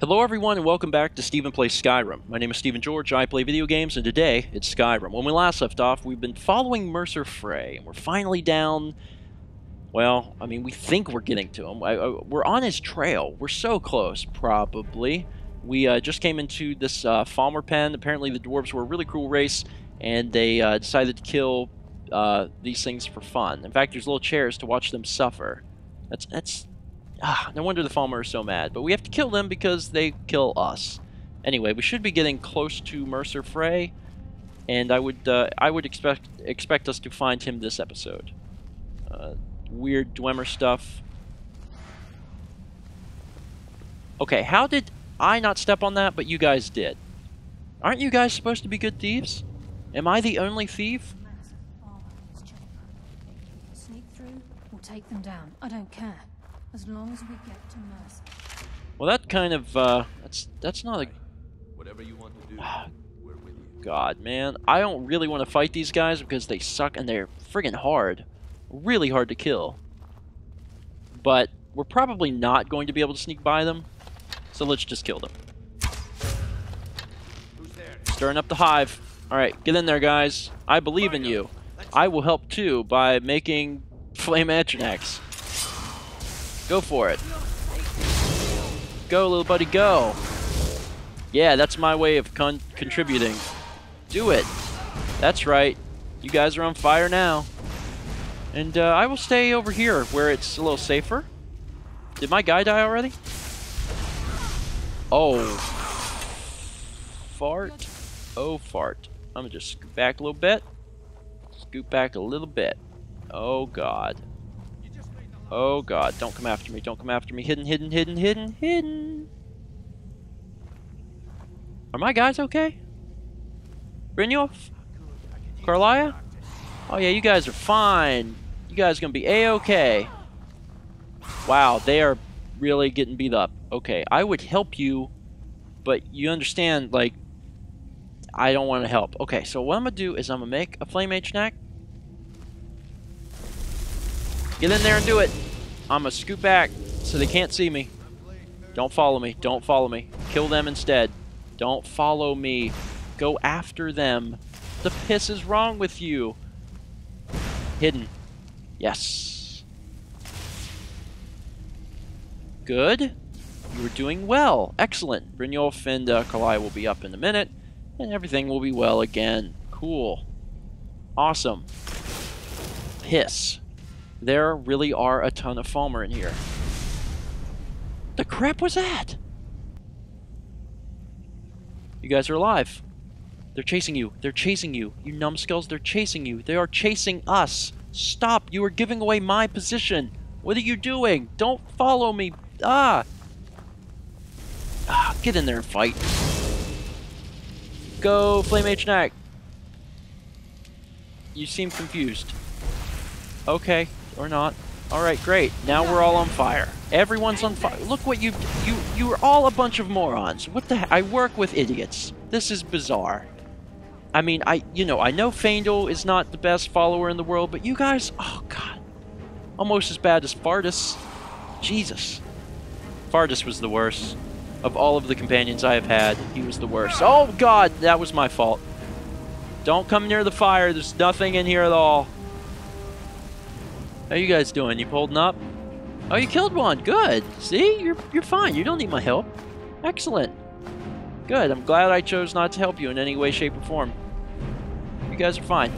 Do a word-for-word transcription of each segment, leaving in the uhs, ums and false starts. Hello everyone and welcome back to Stephen Plays Skyrim. My name is Stephen George, I play video games, and today it's Skyrim. When we last left off, we've been following Mercer Frey, and we're finally down... Well, I mean, we think we're getting to him. I, I, we're on his trail. We're so close, probably. We uh, just came into this uh, Falmer pen. Apparently the dwarves were a really cruel race, and they uh, decided to kill uh, these things for fun. In fact, there's little chairs to watch them suffer. That's... that's Ah, no wonder the Falmer are so mad, but we have to kill them because they kill us. Anyway, we should be getting close to Mercer Frey, and I would uh, I would expect expect us to find him this episode. Uh, weird Dwemer stuff. Okay, how did I not step on that, but you guys did? Aren't you guys supposed to be good thieves? Am I the only thief? Sneak through or take them down. I don't care. As long as we get to Mercer. Well, that kind of uh that's that's not a whatever you want to do. We're with you. God, man, I don't really want to fight these guys because they suck and they're friggin' hard. Really hard to kill. But we're probably not going to be able to sneak by them. So let's just kill them. Who's there? Stirring up the hive. All right, get in there, guys. I believe in you. I will help too by making Flame Atronach. Go for it. Go, little buddy, go. Yeah, that's my way of con contributing. Do it. That's right. You guys are on fire now. And uh, I will stay over here where it's a little safer. Did my guy die already? Oh. Fart. Oh, fart. I'm going to just scoot back a little bit. Scoot back a little bit. Oh, God. Oh god, don't come after me, don't come after me. Hidden, hidden, hidden, hidden, hidden. Are my guys okay? Brynjolf? Karliah? Oh yeah, you guys are fine. You guys are gonna be A-okay. Wow, they are really getting beat up. Okay, I would help you, but you understand, like, I don't want to help. Okay, so what I'm gonna do is I'm gonna make a Flame Atronach. Get in there and do it. I'm going to scoot back so they can't see me. Don't follow me. Don't follow me. Kill them instead. Don't follow me. Go after them. The piss is wrong with you. Hidden. Yes. Good. You were doing well. Excellent. Brynjolf and uh, Karliah will be up in a minute. And everything will be well again. Cool. Awesome. Piss. There really are a ton of Falmer in here. The crap was that? You guys are alive. They're chasing you. They're chasing you. You numbskulls, they're chasing you. They are chasing us. Stop. You are giving away my position. What are you doing? Don't follow me. Ah. Ah, get in there and fight. Go, Flame Atronach. You seem confused. Okay. Or not. Alright, great. Now we're all on fire. Everyone's on fire. Look what you... You you are all a bunch of morons. What the heck? I work with idiots. This is bizarre. I mean, I... You know, I know Faendal is not the best follower in the world, but you guys... Oh, God. Almost as bad as Fardis. Jesus. Fardis was the worst. Of all of the companions I have had, he was the worst. Oh, God! That was my fault. Don't come near the fire. There's nothing in here at all. How you guys doing? You holding up? Oh, you killed one. Good. See? You're, you're fine. You don't need my help. Excellent. Good. I'm glad I chose not to help you in any way, shape, or form. You guys are fine.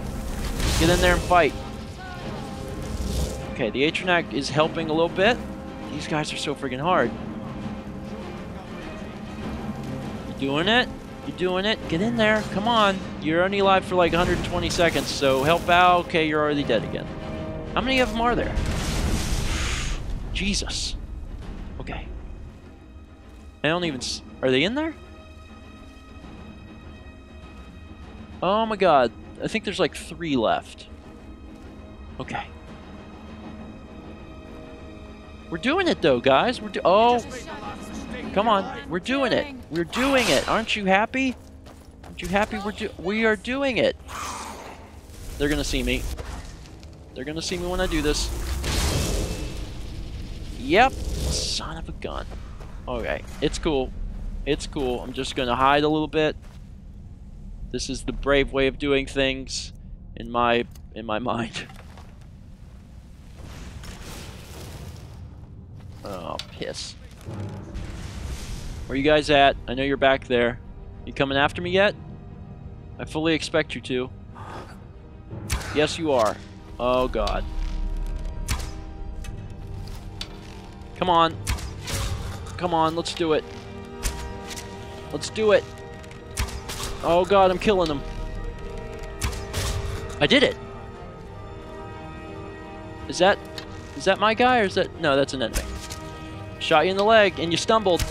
Get in there and fight. Okay, the Atronach is helping a little bit. These guys are so freaking hard. You're doing it. You're doing it. Get in there. Come on. You're only alive for like one hundred twenty seconds, so help out. Okay, you're already dead again. How many of them are there? Jesus. Okay. I don't even... S are they in there? Oh my god. I think there's like three left. Okay. We're doing it though, guys. We're do... Oh! Come on. We're doing it. We're doing it. Aren't you happy? Aren't you happy? We're do... We are doing it. They're gonna see me. They're gonna see me when I do this. Yep. Son of a gun. Okay. It's cool. It's cool. I'm just gonna hide a little bit. This is the brave way of doing things in my in my mind. Oh, piss. Where you guys at? I know you're back there. You coming after me yet? I fully expect you to. Yes, you are. Oh, God. Come on. Come on, let's do it. Let's do it. Oh, God, I'm killing him. I did it. Is that... Is that my guy, or is that... No, that's an enemy. Shot you in the leg, and you stumbled.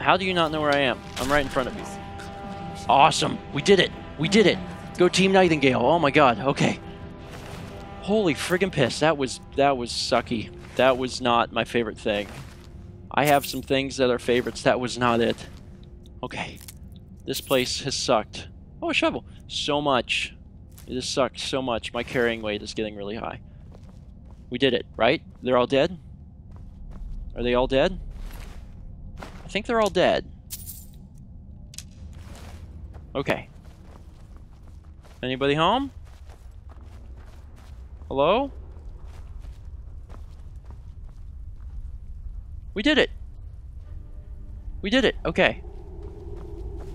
How do you not know where I am? I'm right in front of you. Awesome. We did it. We did it. Go Team Nightingale. Oh, my God. Okay. Holy friggin' piss. That was... That was sucky. That was not my favorite thing. I have some things that are favorites. That was not it. Okay. This place has sucked. Oh, a shovel. So much. It has sucked so much. My carrying weight is getting really high. We did it, right? They're all dead? Are they all dead? I think they're all dead. Okay. Anybody home? Hello? We did it. We did it. Okay.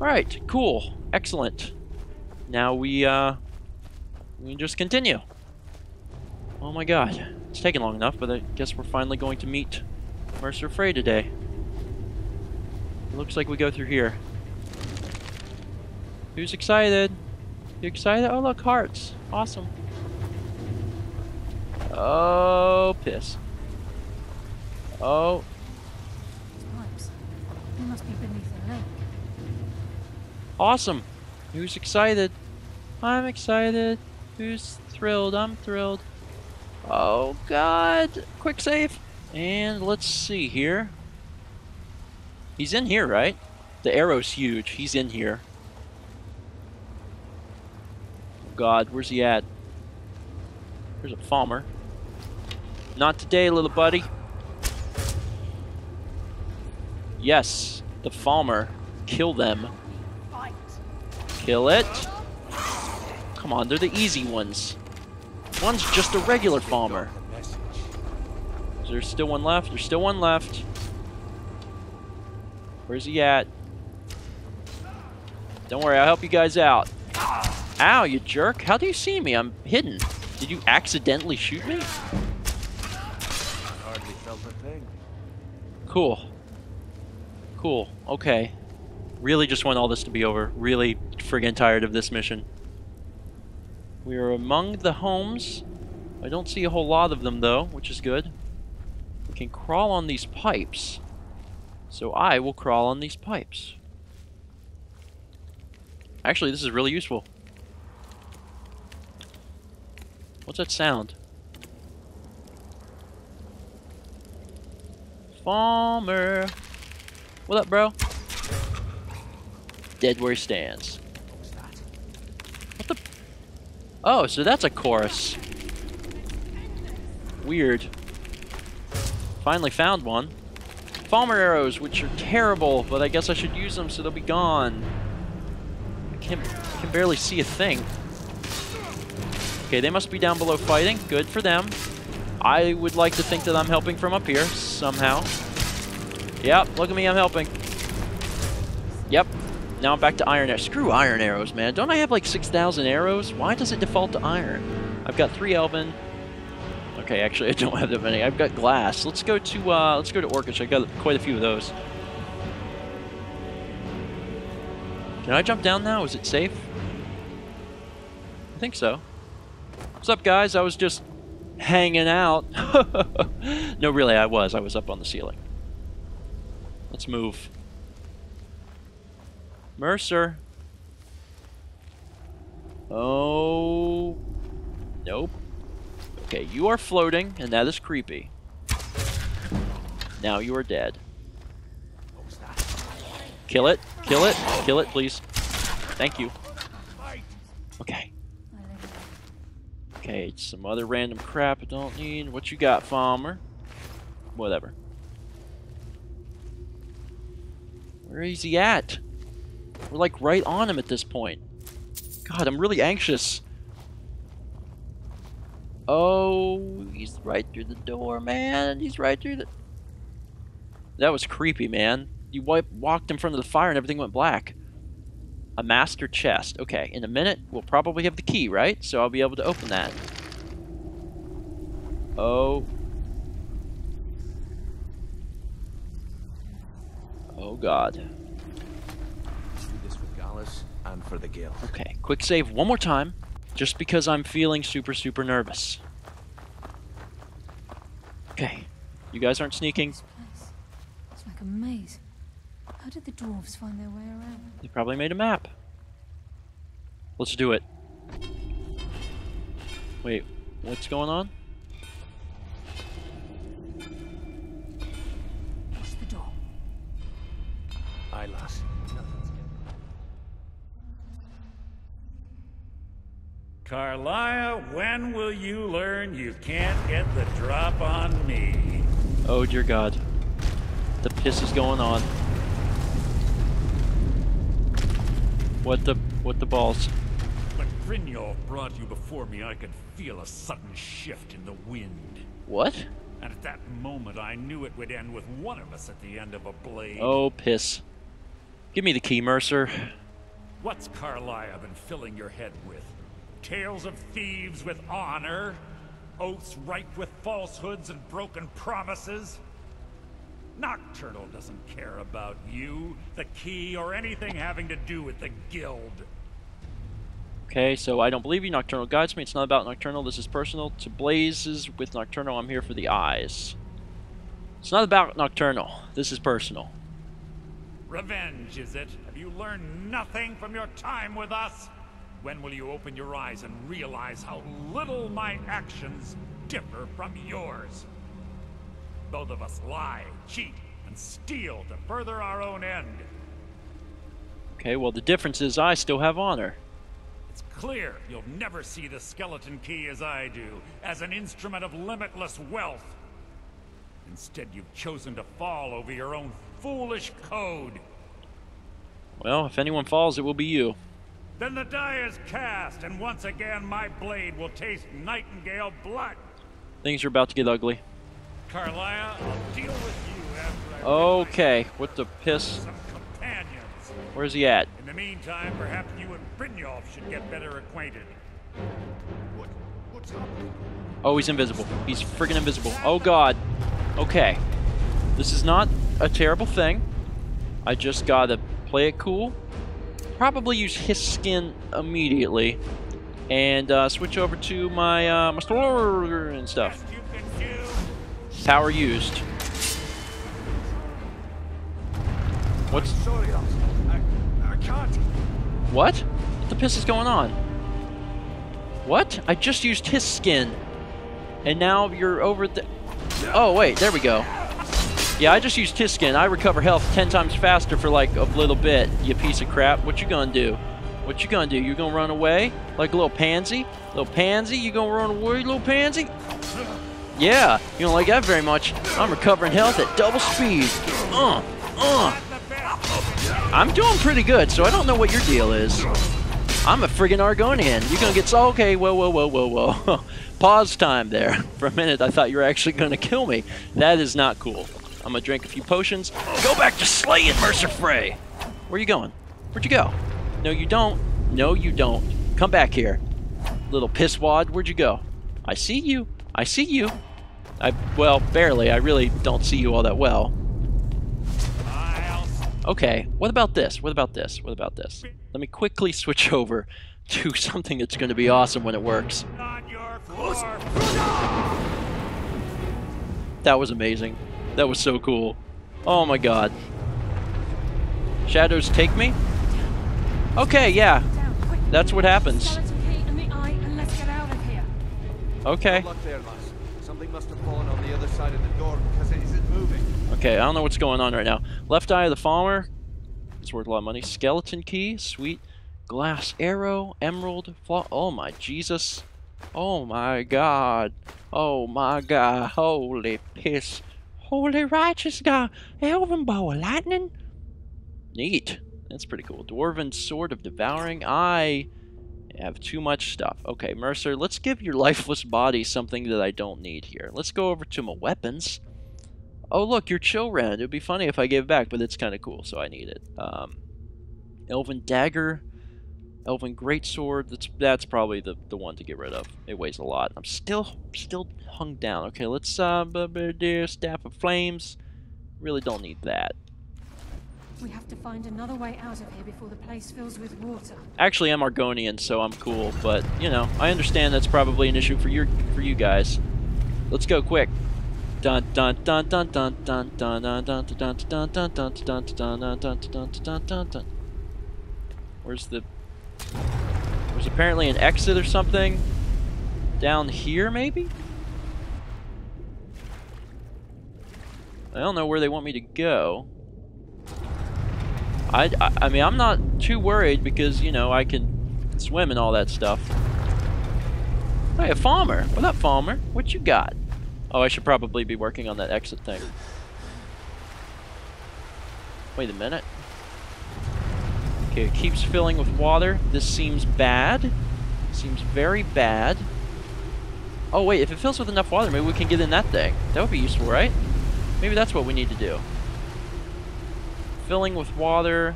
Alright, cool. Excellent. Now we, uh... we can just continue. Oh my God. It's taken long enough, but I guess we're finally going to meet Mercer Frey today. It looks like we go through here. Who's excited? You excited? Oh, look, hearts. Awesome. Oh, piss. Oh. Pipes. They must be beneath the lake. Awesome. Who's excited? I'm excited. Who's thrilled? I'm thrilled. Oh, God. Quick save. And let's see here. He's in here, right? The arrow's huge. He's in here. Oh, God. Where's he at? There's a Falmer. Not today, little buddy. Yes. The Falmer. Kill them. Kill it. Come on. They're the easy ones. One's just a regular Falmer. Is there still one left? There's still one left. Where's he at? Don't worry, I'll help you guys out. Ow, you jerk. How do you see me? I'm hidden. Did you accidentally shoot me? Hardly felt a thing. Cool. Cool. Okay. Really just want all this to be over. Really friggin' tired of this mission. We are among the homes. I don't see a whole lot of them, though, which is good. We can crawl on these pipes. So I will crawl on these pipes. Actually, this is really useful. What's that sound? Falmer. What up, bro? Dead where he stands. Oh, so that's a chorus. Weird. Finally found one. Falmer arrows, which are terrible, but I guess I should use them so they'll be gone. I can, can barely see a thing. Okay, they must be down below fighting. Good for them. I would like to think that I'm helping from up here, somehow. Yep, look at me, I'm helping. Yep. Now I'm back to iron arrows. Screw iron arrows, man. Don't I have like six thousand arrows? Why does it default to iron? I've got three elven. Okay, actually I don't have that many. I've got glass. Let's go to uh, let's go to Orcish. I got quite a few of those. Can I jump down now? Is it safe? I think so. What's up, guys? I was just hanging out. No, really, I was. I was up on the ceiling. Let's move. Mercer. Oh. Nope. Okay, you are floating, and that is creepy. Now you are dead. Kill it. Kill it. Kill it, please. Thank you. Okay. Okay, it's some other random crap I don't need. What you got, Falmer? Whatever. Where is he at? We're like right on him at this point. God, I'm really anxious. Oh, he's right through the door, man. He's right through the... That was creepy, man. You wiped, walked in front of the fire and everything went black. A master chest. Okay, in a minute, we'll probably have the key, right? So I'll be able to open that. Oh. Oh, God. And for the guild. Okay, quick save one more time, just because I'm feeling super, super nervous. Okay, you guys aren't sneaking. This place, it's like a maze. How did the dwarves find their way around? They probably made a map. Let's do it. Wait, what's going on? What's the door? Aye, lass. Karliah, when will you learn you can't get the drop on me? Oh dear God. The piss is going on. What the what the balls? When Brynjolf brought you before me, I could feel a sudden shift in the wind. What? And at that moment I knew it would end with one of us at the end of a blade. Oh piss. Give me the key, Mercer. What's Karliah been filling your head with? Tales of thieves with honor, oaths ripe with falsehoods and broken promises. Nocturnal doesn't care about you, the key, or anything having to do with the guild. Okay, so I don't believe you. Nocturnal guides me. It's not about Nocturnal. This is personal. To blazes with Nocturnal, I'm here for the eyes. It's not about Nocturnal. This is personal. Revenge, is it? Have you learned nothing from your time with us? When will you open your eyes and realize how little my actions differ from yours? Both of us lie, cheat, and steal to further our own end. Okay, well the difference is I still have honor. It's clear you'll never see the skeleton key as I do, as an instrument of limitless wealth. Instead, you've chosen to fall over your own foolish code. Well, if anyone falls, it will be you. Then the die is cast, and once again my blade will taste Nightingale blood. Things are about to get ugly. Karliah, I'll deal with you after I Okay, what the piss? Some companions. Where's he at? In the meantime, perhaps you and Brynjolf should get better acquainted. What, what's up? Oh, he's invisible. He's friggin' invisible. Oh God. Okay. This is not a terrible thing. I just gotta play it cool. Probably use his skin immediately, and uh, switch over to my uh, my store and stuff. Power used. What's? Sorry, I, I can't. What? What the piss is going on? What? I just used his skin, and now you're over the. Oh wait, there we go. Yeah, I just used his skin. I recover health ten times faster for like a little bit, you piece of crap. What you gonna do? What you gonna do? You gonna run away? Like a little pansy? Little pansy? You gonna run away, little pansy? Yeah, you don't like that very much. I'm recovering health at double speed. Uh, uh. I'm doing pretty good, so I don't know what your deal is. I'm a friggin' Argonian. You gonna get... So okay, whoa, whoa, whoa, whoa, whoa. Pause time there. For a minute, I thought you were actually gonna kill me. That is not cool. I'm gonna drink a few potions. Go back to slaying, Mercer Frey! Where you going? Where'd you go? No, you don't. No, you don't. Come back here. Little pisswad, where'd you go? I see you. I see you. I, well, barely. I really don't see you all that well. Okay, what about this? What about this? What about this? Let me quickly switch over to something that's gonna be awesome when it works. That was amazing. That was so cool. Oh my God. Shadows take me? Okay, yeah. That's what happens. Okay. Something must have fallen on the other side of the door because it isn't moving. Okay, I don't know what's going on right now. Left eye of the Falmer. It's worth a lot of money. Skeleton key, sweet. Glass arrow, emerald, flaw. Oh my Jesus. Oh my God. Oh my God. Holy piss. Holy righteous God, Elven bow of lightning. Neat. That's pretty cool. Dwarven Sword of Devouring. I have too much stuff. Okay, Mercer, let's give your lifeless body something that I don't need here. Let's go over to my weapons. Oh, look, your chill rend. It would be funny if I gave back, but it's kind of cool, so I need it. Um, Elven Dagger. Elven Greatsword. That's that's probably the, the one to get rid of. It weighs a lot. I'm still still hung down. Okay, let's... Uh, Staff of Flames. Really don't need that. We have to find another way out of here before the place fills with water. Actually, I'm Argonian, so I'm cool, but you know, I understand that's probably an issue for your for you guys. Let's go quick. Dun dun dun dun dun dun dun dun dun dun dun dun dun dun dun dun dun dun dun. Where's the There's apparently an exit or something down here, maybe? I don't know where they want me to go. I, I, I mean, I'm not too worried because, you know, I can swim and all that stuff. Hey, a Falmer. What up, Falmer? What you got? Oh, I should probably be working on that exit thing. Wait a minute. Okay, it keeps filling with water. This seems bad. Seems very bad. Oh, wait, if it fills with enough water, maybe we can get in that thing. That would be useful, right? Maybe that's what we need to do. Filling with water.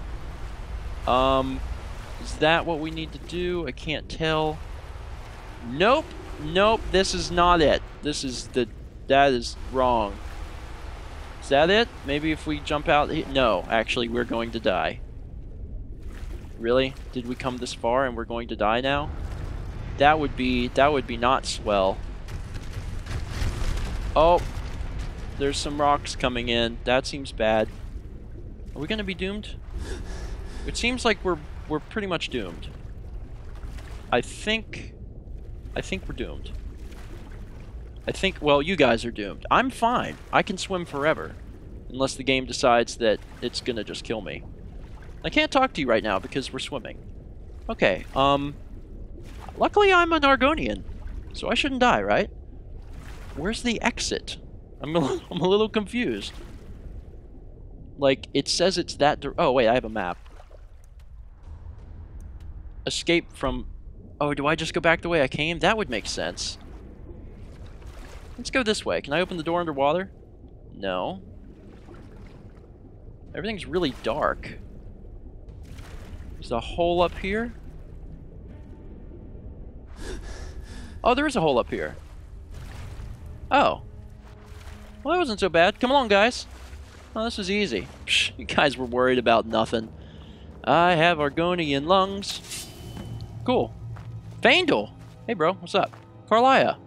Um, is that what we need to do? I can't tell. Nope. Nope. This is not it. This is the... That is wrong. Is that it? Maybe if we jump out... No. Actually, we're going to die. Really? Did we come this far and we're going to die now? That would be... That would be not swell. Oh. There's some rocks coming in. That seems bad. Are we gonna be doomed? It seems like we're we're pretty much doomed. I think I think we're doomed. I think well, you guys are doomed. I'm fine. I can swim forever. Unless the game decides that it's gonna just kill me. I can't talk to you right now because we're swimming. Okay, um luckily I'm an Argonian, so I shouldn't die, right? Where's the exit? I'm a, I'm a little confused. Like, it says it's that... Oh, wait, I have a map. Escape from... Oh, do I just go back the way I came? That would make sense. Let's go this way. Can I open the door underwater? No. Everything's really dark. There's a hole up here. Oh, there is a hole up here. Oh. Well, that wasn't so bad. Come along, guys. Oh, this is easy. Psh, you guys were worried about nothing. I have Argonian lungs. Cool. Faendal! Hey, bro. What's up? Karliah.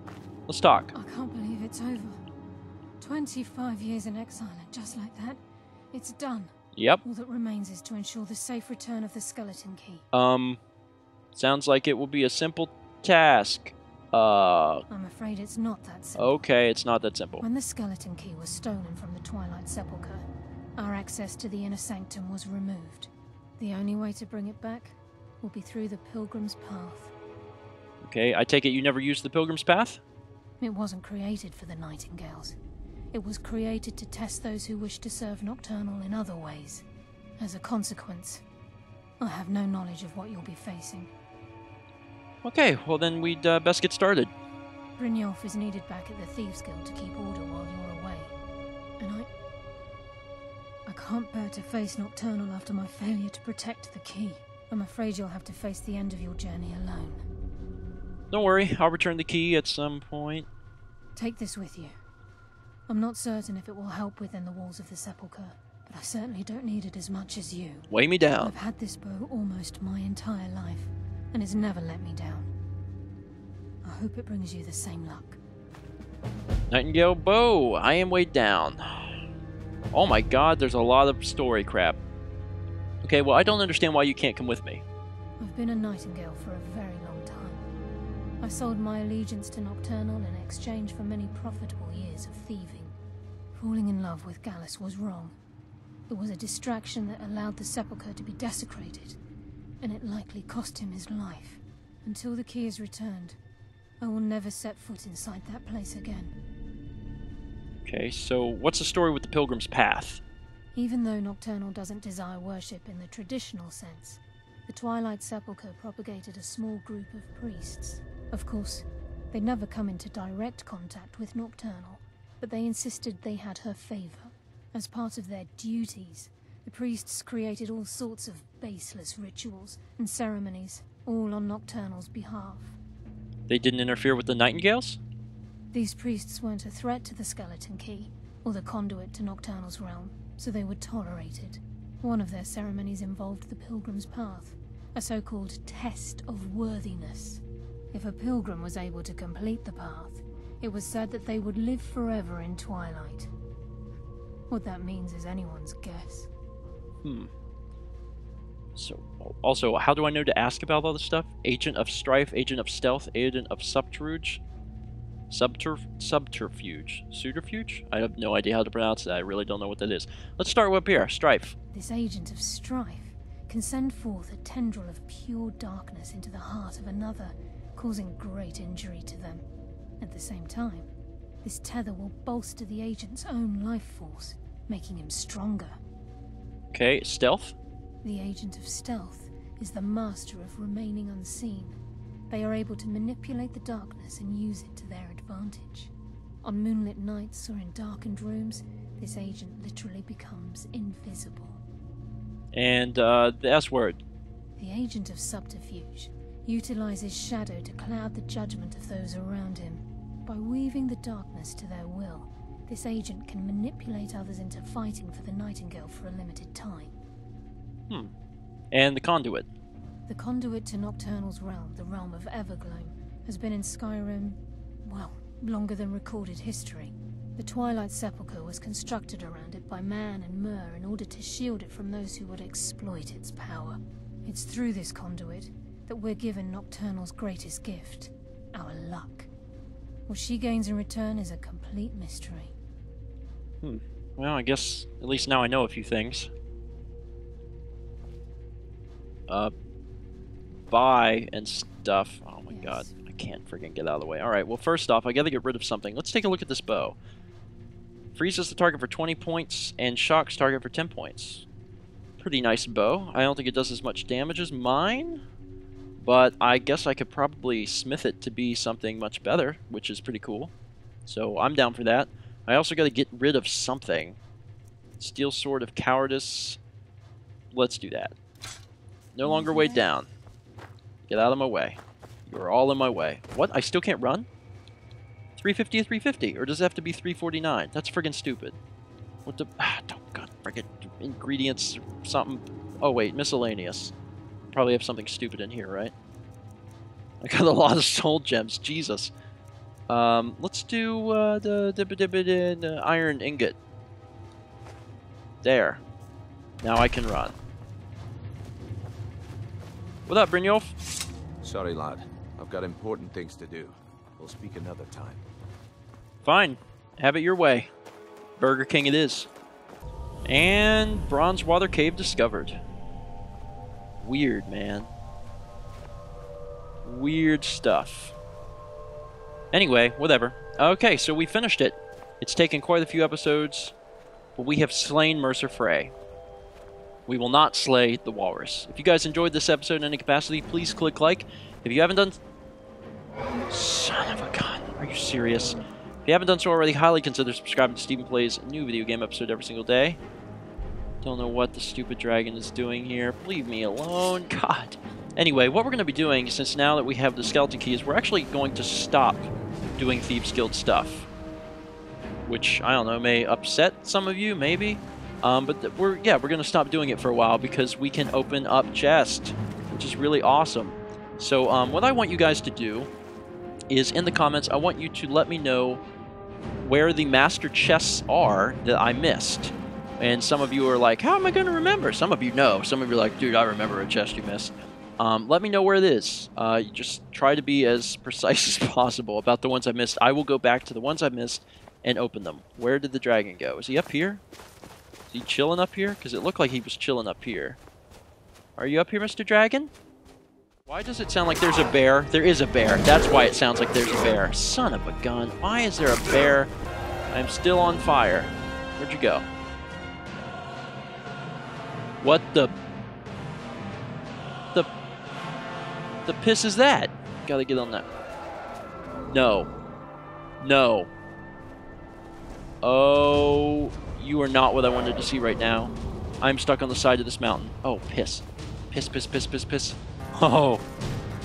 Let's talk. I can't believe it's over. twenty-five years in exile, and just like that, it's done. Yep. All that remains is to ensure the safe return of the Skeleton Key. Um, sounds like it will be a simple task. Uh, I'm afraid it's not that simple. Okay, it's not that simple. When the Skeleton Key was stolen from the Twilight Sepulchre, our access to the inner sanctum was removed. The only way to bring it back will be through the Pilgrim's Path. Okay, I take it you never used the Pilgrim's Path? It wasn't created for the Nightingales. It was created to test those who wish to serve Nocturnal in other ways. As a consequence, I have no knowledge of what you'll be facing. Okay, well then we'd uh, best get started. Brynjolf is needed back at the Thieves Guild to keep order while you're away. And I... I can't bear to face Nocturnal after my failure to protect the key. I'm afraid you'll have to face the end of your journey alone. Don't worry, I'll return the key at some point. Take this with you. I'm not certain if it will help within the walls of the Sepulchre, but I certainly don't need it as much as you. Weigh me down. I've had this bow almost my entire life. And it's never let me down. I hope it brings you the same luck. Nightingale bow. I am weighed down. Oh my god, there's a lot of story crap. Okay, well I don't understand why you can't come with me. I've been a Nightingale for a very long time. I sold my allegiance to Nocturnal in exchange for many profitable years of thieving. Falling in love with Gallus was wrong. It was a distraction that allowed the Sepulchre to be desecrated. And it likely cost him his life. Until the key is returned, I will never set foot inside that place again. Okay, so what's the story with the Pilgrim's Path? Even though Nocturnal doesn't desire worship in the traditional sense, the Twilight Sepulchre propagated a small group of priests. Of course, they'd never come into direct contact with Nocturnal, but they insisted they had her favor. As part of their duties, the priests created all sorts of baseless rituals and ceremonies, all on Nocturnal's behalf. They didn't interfere with the Nightingales? These priests weren't a threat to the Skeleton Key, or the conduit to Nocturnal's realm, so they were tolerated. One of their ceremonies involved the Pilgrim's Path, a so-called test of worthiness. If a pilgrim was able to complete the path, it was said that they would live forever in twilight. What that means is anyone's guess. Hmm. So, also, how do I know to ask about all this stuff? Agent of Strife, Agent of Stealth, Agent of Subterfuge? Subterf subterfuge? Subterfuge? I have no idea how to pronounce that. I really don't know what that is. Let's start with up here. Strife. This Agent of Strife can send forth a tendril of pure darkness into the heart of another, causing great injury to them. At the same time, this tether will bolster the Agent's own life force, making him stronger. Okay, Stealth? The Agent of Stealth is the master of remaining unseen. They are able to manipulate the darkness and use it to their advantage. On moonlit nights or in darkened rooms, this agent literally becomes invisible. And uh, the S-word? The Agent of Subterfuge utilizes shadow to cloud the judgment of those around him. By weaving the darkness to their will, this agent can manipulate others into fighting for the Nightingale for a limited time. Hmm. And the conduit? The conduit to Nocturnal's realm, the realm of Evergloam, has been in Skyrim, well, longer than recorded history. The Twilight Sepulchre was constructed around it by man and Myr in order to shield it from those who would exploit its power. It's through this conduit that we're given Nocturnal's greatest gift, our luck. What she gains in return is a complete mystery. Hmm. Well, I guess at least now I know a few things. Uh, buy and stuff. Oh my yes. god, I can't freaking get out of the way. Alright, well first off, I gotta get rid of something. Let's take a look at this bow. Freezes the target for twenty points and shocks target for ten points. Pretty nice bow. I don't think it does as much damage as mine, but I guess I could probably smith it to be something much better, which is pretty cool. So I'm down for that. I also gotta get rid of something. Steel Sword of Cowardice. Let's do that. No longer weighed down. Get out of my way. You're all in my way. What? I still can't run? three fifty to three fifty? Or does it have to be three forty-nine? That's friggin' stupid. What the... Ah, don't... God, friggin' ingredients or something. Oh, wait. Miscellaneous. Probably have something stupid in here, right? I got a lot of soul gems. Jesus. Um, let's do uh, the, the, the, the, the iron ingot. There. Now I can run. What up, Brynjolf? Sorry, lad. I've got important things to do. We'll speak another time. Fine. Have it your way. Burger King it is. And Bronzewater Cave discovered. Weird, man. Weird stuff. Anyway, whatever. Okay, so we finished it. It's taken quite a few episodes, but we have slain Mercer Frey. We will not slay the walrus. If you guys enjoyed this episode in any capacity, please click like. If you haven't done... Son of a gun. Are you serious? If you haven't done so already, highly consider subscribing to Stephen Plays new video game episode every single day. Don't know what the stupid dragon is doing here. Leave me alone. God. Anyway, what we're going to be doing, since now that we have the skeleton key, is we're actually going to stop doing Thieves Guild stuff. Which, I don't know, may upset some of you, maybe? Um, but we're, yeah, we're going to stop doing it for a while because we can open up chests, which is really awesome. So um, what I want you guys to do is in the comments, I want you to let me know where the master chests are that I missed. And some of you are like, how am I going to remember? Some of you know. Some of you are like, dude, I remember a chest you missed. Um, let me know where it is. Uh, you just try to be as precise as possible about the ones I missed. I will go back to the ones I missed and open them. Where did the dragon go? Is he up here? He chilling up here? Because it looked like he was chilling up here. Are you up here, Mister Dragon? Why does it sound like there's a bear? There is a bear. That's why it sounds like there's a bear. Son of a gun. Why is there a bear? I'm still on fire. Where'd you go? What the... The... The piss is that? Gotta get on that. No. No. Oh... You are not what I wanted to see right now. I'm stuck on the side of this mountain. Oh, piss. Piss, piss, piss, piss, piss. Oh.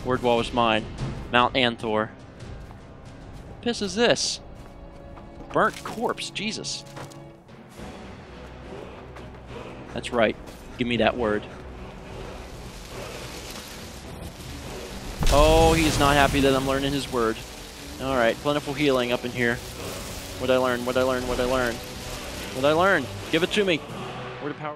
Word wall was mine. Mount Anthor. What piss is this? Burnt corpse. Jesus. That's right. Give me that word. Oh, he's not happy that I'm learning his word. Alright, plentiful healing up in here. What'd I learn? What'd I learn? What'd I learn? What'd I learn? Give it to me. Word of power.